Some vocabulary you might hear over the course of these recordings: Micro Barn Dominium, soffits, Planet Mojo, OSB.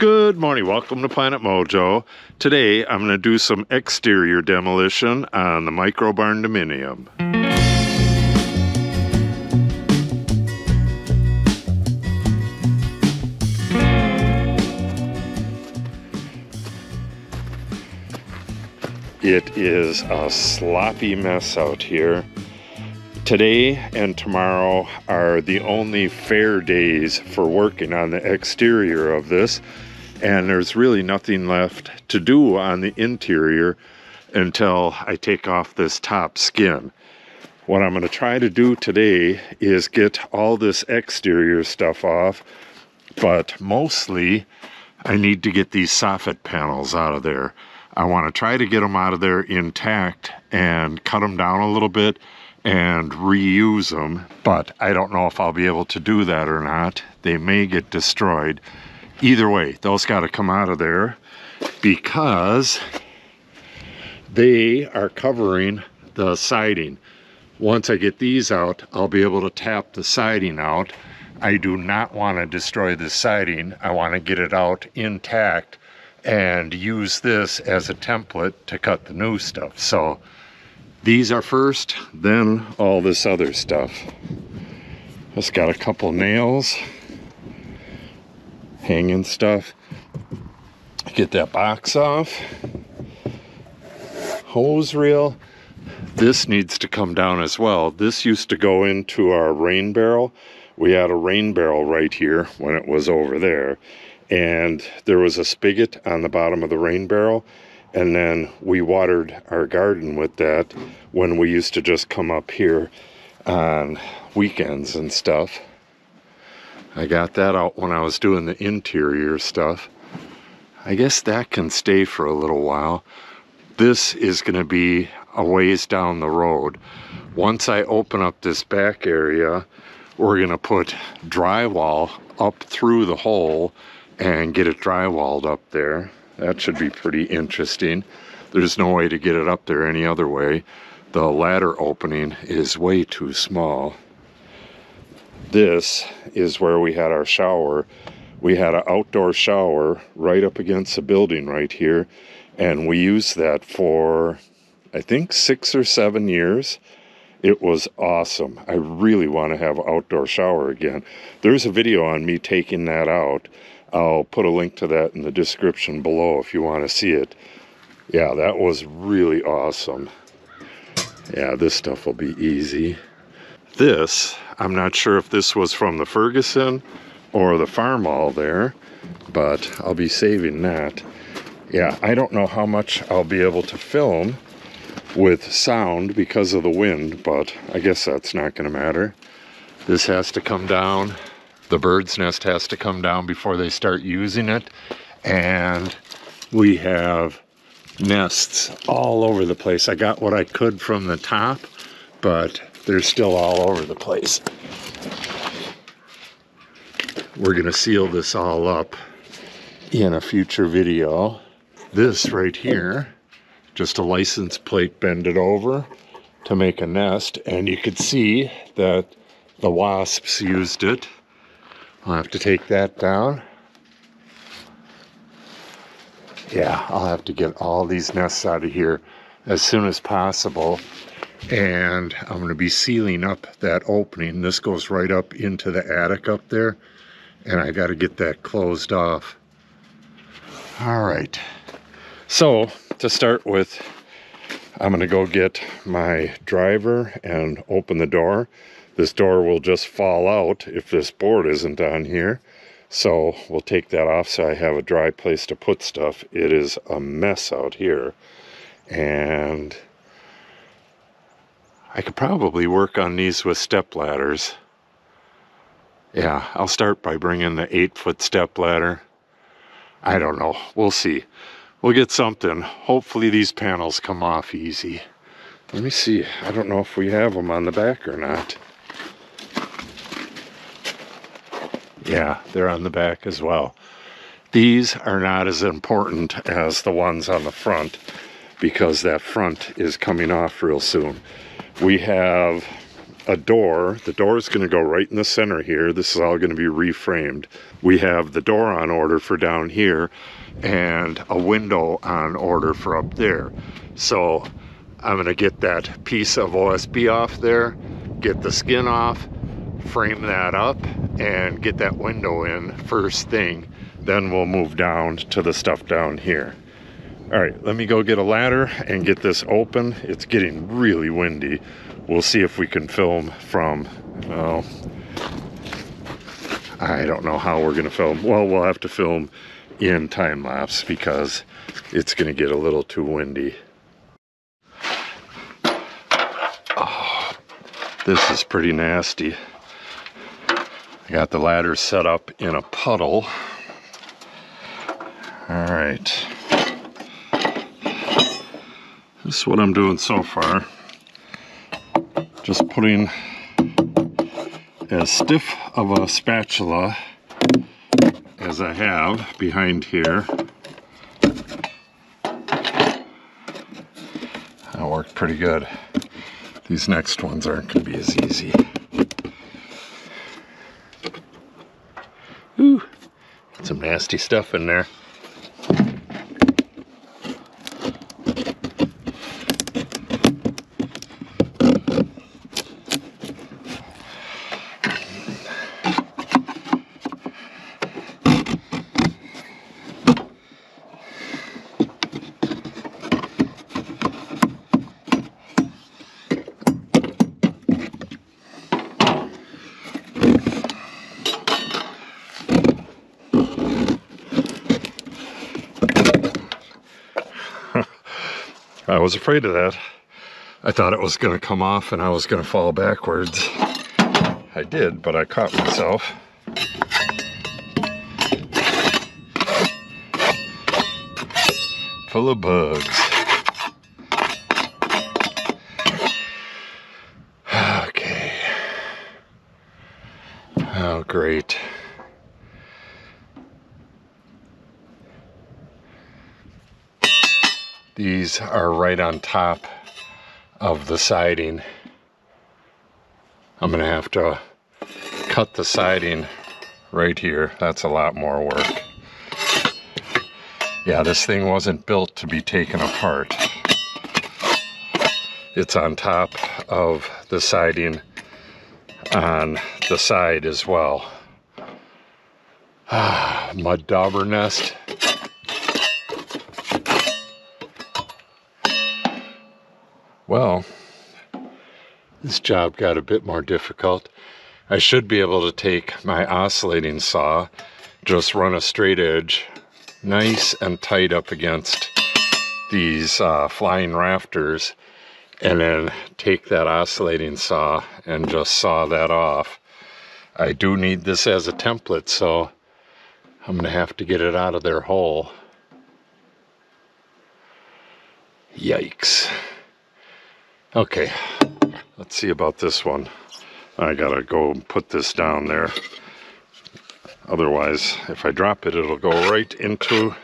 Good morning, welcome to Planet Mojo. Today I'm going to do some exterior demolition on the Micro Barn Dominium. It is a sloppy mess out here. Today and tomorrow are the only fair days for working on the exterior of this, and there's really nothing left to do on the interior until I take off this top skin. What I'm going to try to do today is get all this exterior stuff off, but mostly I need to get these soffit panels out of there. I want to try to get them out of there intact and cut them down a little bit and reuse them, but I don't know if I'll be able to do that or not. They may get destroyed. Either way, those got to come out of there because they are covering the siding. Once I get these out, I'll be able to tap the siding out. I do not want to destroy the siding. I want to get it out intact and use this as a template to cut the new stuff. So these are first, then all this other stuff. Just got a couple nails, hanging stuff. Get that box off. Hose reel. This needs to come down as well. This used to go into our rain barrel. We had a rain barrel right here when it was over there. And there was a spigot on the bottom of the rain barrel. And then we watered our garden with that when we used to just come up here on weekends and stuff. I got that out when I was doing the interior stuff. I guess that can stay for a little while. This is going to be a ways down the road. Once I open up this back area, we're going to put drywall up through the hole and get it drywalled up there. That should be pretty interesting. There's no way to get it up there any other way. The ladder opening is way too small. This is where we had our shower. We had an outdoor shower right up against the building right here. And we used that for, I think, 6 or 7 years. It was awesome. I really want to have an outdoor shower again. There's a video on me taking that out. I'll put a link to that in the description below if you want to see it. Yeah, that was really awesome. Yeah, this stuff will be easy. This, I'm not sure if this was from the Ferguson or the farm all there, but I'll be saving that. Yeah, I don't know how much I'll be able to film with sound because of the wind, but I guess that's not going to matter. This has to come down. The bird's nest has to come down before they start using it. And we have nests all over the place. I got what I could from the top, but they're still all over the place. We're gonna seal this all up in a future video. This right here, just a license plate bended over to make a nest. And you could see that the wasps used it. I'll have to take that down. Yeah, I'll have to get all these nests out of here as soon as possible. And I'm going to be sealing up that opening. This goes right up into the attic up there. And I got to get that closed off. All right. So, to start with, I'm going to go get my driver and open the door. This door will just fall out if this board isn't on here. So we'll take that off so I have a dry place to put stuff. It is a mess out here. And I could probably work on these with step ladders. Yeah, I'll start by bringing the 8-foot step ladder. I don't know. We'll see. We'll get something. Hopefully these panels come off easy. Let me see. I don't know if we have them on the back or not. Yeah, they're on the back as well. These are not as important as the ones on the front because that front is coming off real soon. We have a door. The door is going to go right in the center here. This is all going to be reframed. We have the door on order for down here and a window on order for up there. So I'm going to get that piece of OSB off there, get the skin off, frame that up, and get that window in first thing. Then we'll move down to the stuff down here. All right, let me go get a ladder and get this open. It's getting really windy. We'll see if we can film from, well, I don't know how we're gonna film. Well, we'll have to film in time lapse because it's gonna get a little too windy. Oh, this is pretty nasty. I got the ladder set up in a puddle. All right. This is what I'm doing so far. Just putting as stiff of a spatula as I have behind here. That worked pretty good. These next ones aren't going to be as easy. Ooh, some nasty stuff in there. I was afraid of that. I thought it was going to come off and I was going to fall backwards. I did, but I caught myself. Full of bugs. Okay. Oh, great. These are right on top of the siding. I'm gonna have to cut the siding right here. That's a lot more work. Yeah, this thing wasn't built to be taken apart. It's on top of the siding on the side as well. Ah, mud dauber nest. Well, this job got a bit more difficult. I should be able to take my oscillating saw, just run a straight edge, nice and tight up against these flying rafters, and then take that oscillating saw and just saw that off. I do need this as a template, so I'm gonna have to get it out of their hole. Yikes. Okay, let's see about this one. I gotta go put this down there. Otherwise, if I drop it, it'll go right into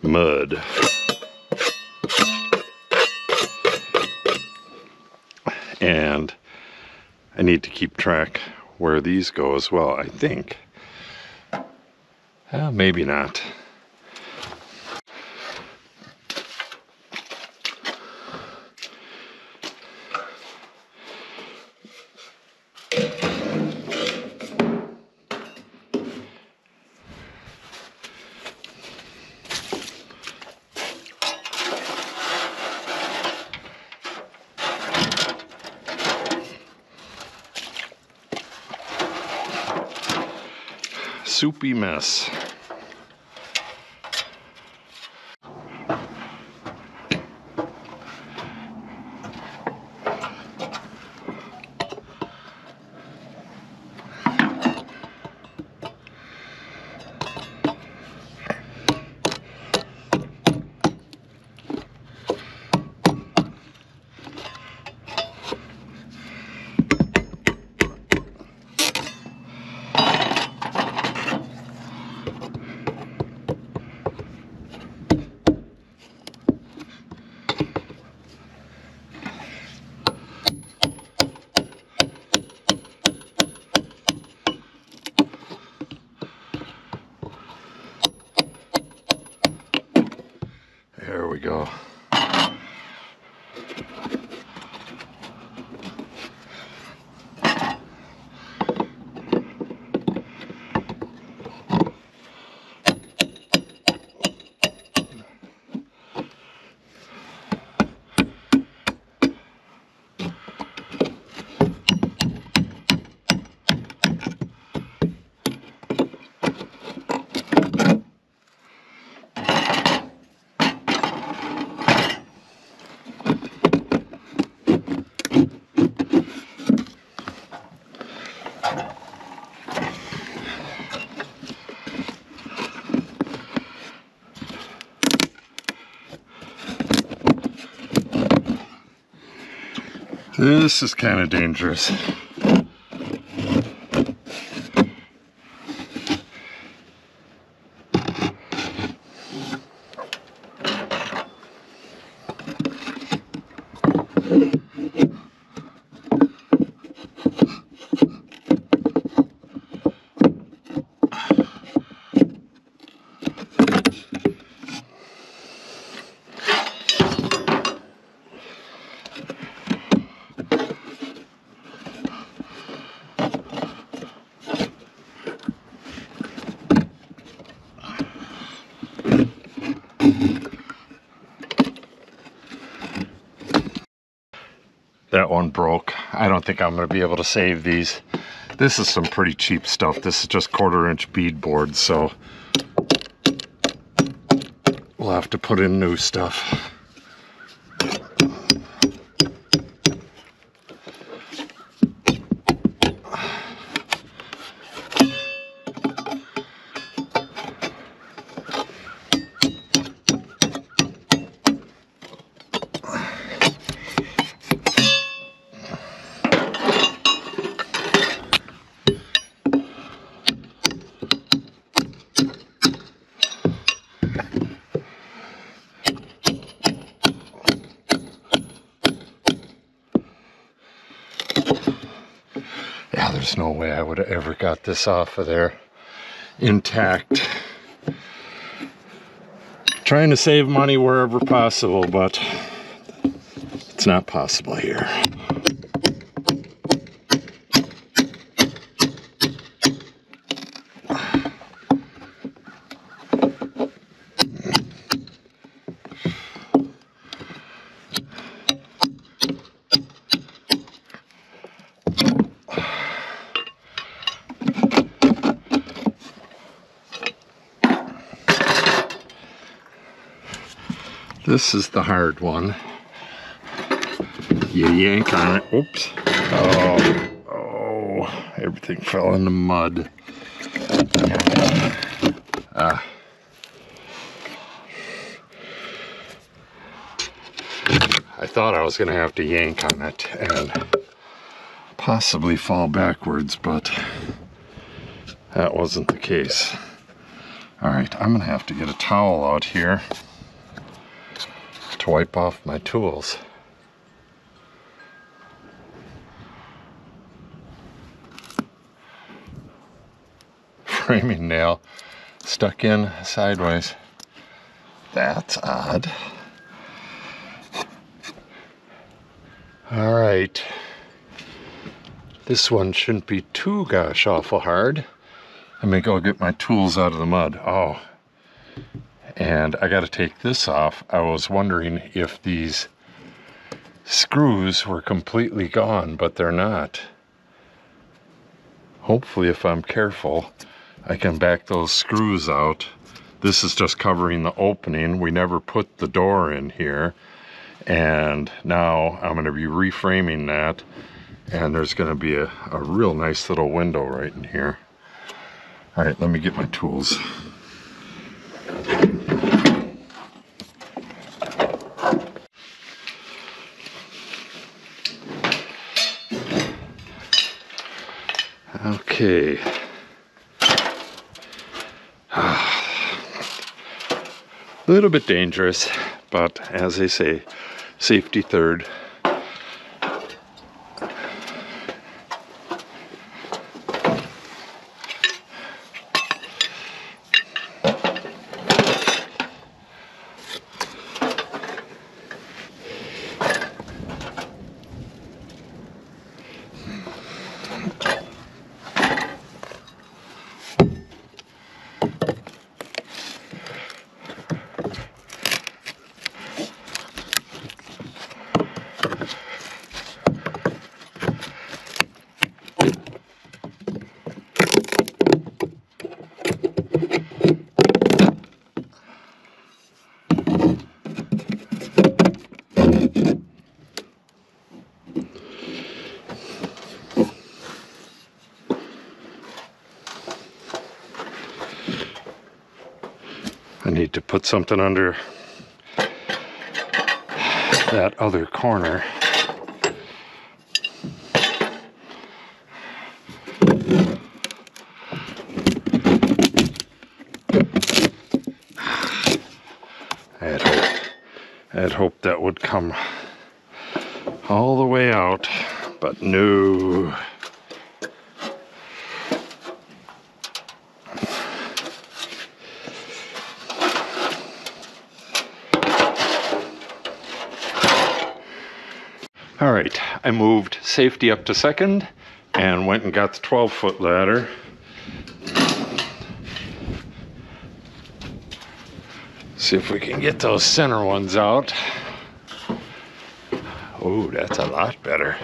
mud. And I need to keep track where these go as well, I think. Well, maybe not. Soupy mess. we go. This is kind of dangerous. That one broke. I don't think I'm going to be able to save these. This is some pretty cheap stuff. This is just 1/4 inch bead board, so we'll have to put in new stuff. There's no way I would have ever got this off of there intact. Trying to save money wherever possible, but it's not possible here. This is the hard one. You yank on it. Oops. Oh, everything fell in the mud. Ah. I thought I was going to have to yank on it and possibly fall backwards, but that wasn't the case. All right, I'm going to have to get a towel out here to wipe off my tools. Framing nail stuck in sideways. That's odd. All right. This one shouldn't be too gosh awful hard. Let me go get my tools out of the mud. Oh. And I got to take this off. I was wondering if these screws were completely gone, but they're not. Hopefully, if I'm careful, I can back those screws out. This is just covering the opening. We never put the door in here. And now I'm going to be reframing that. And there's going to be a real nice little window right in here. All right, let me get my tools. Okay. A little bit dangerous, but as they say, safety third. I need to put something under that other corner. I'd hope that would come all the way out, but no. All right, I moved safety up to second and went and got the 12-foot ladder. See if we can get those center ones out. Oh, that's a lot better.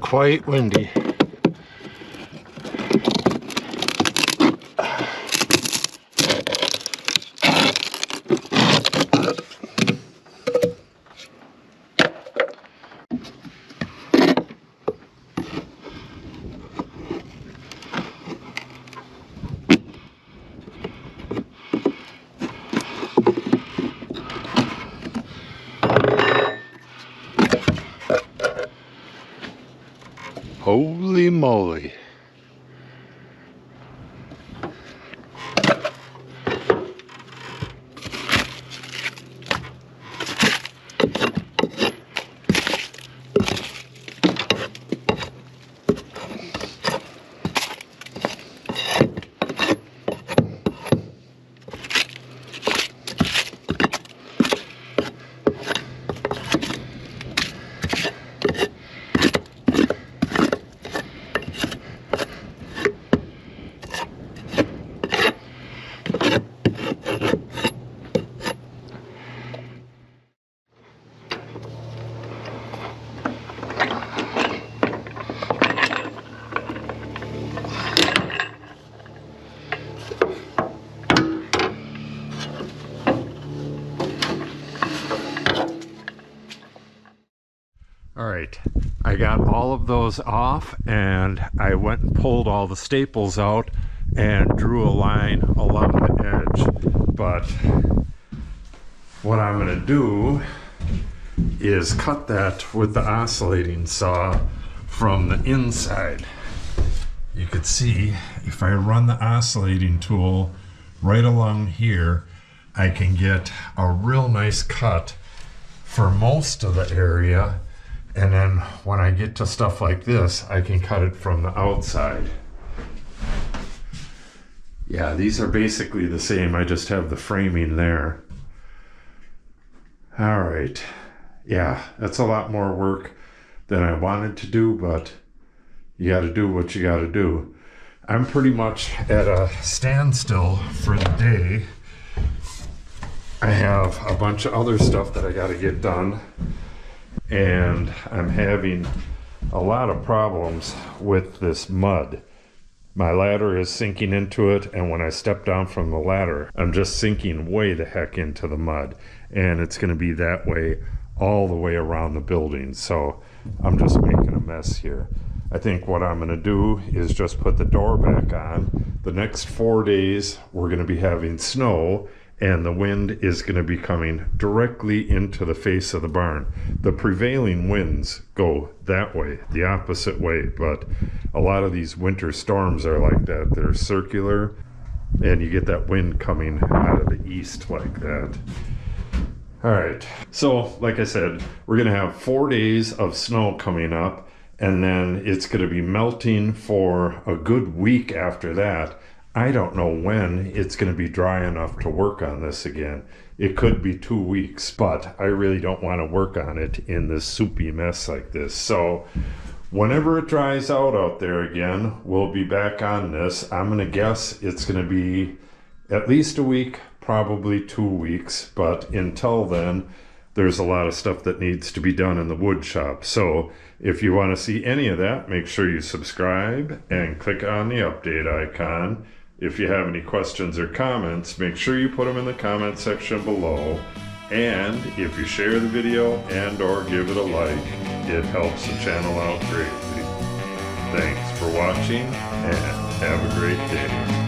Quite windy. Holy moly. Alright, I got all of those off and I went and pulled all the staples out and drew a line along the edge. But what I'm going to do is cut that with the oscillating saw from the inside. You could see if I run the oscillating tool right along here, I can get a real nice cut for most of the area. And then when I get to stuff like this, I can cut it from the outside. Yeah, these are basically the same. I just have the framing there. All right. Yeah, that's a lot more work than I wanted to do, but you got to do what you got to do. I'm pretty much at a standstill for the day. I have a bunch of other stuff that I got to get done. And I'm having a lot of problems with this mud. My ladder is sinking into it, and when I step down from the ladder, I'm just sinking way the heck into the mud. And it's going to be that way all the way around the building, so I'm just making a mess here. I think what I'm going to do is just put the door back on. The next 4 days, we're going to be having snow, and the wind is going to be coming directly into the face of the barn. The prevailing winds go that way, the opposite way, but a lot of these winter storms are like that. They're circular, and you get that wind coming out of the east like that. All right, so like I said, we're gonna have 4 days of snow coming up, and then it's gonna be melting for a good week after that. I don't know when it's gonna be dry enough to work on this again. It could be 2 weeks, but I really don't wanna work on it in this soupy mess like this. So whenever it dries out there again, we'll be back on this. I'm gonna guess it's gonna be at least a week, probably 2 weeks, but until then there's a lot of stuff that needs to be done in the wood shop. So if you want to see any of that, make sure you subscribe and click on the update icon. If you have any questions or comments, make sure you put them in the comment section below, and if you share the video and or give it a like, it helps the channel out greatly. Thanks for watching and have a great day.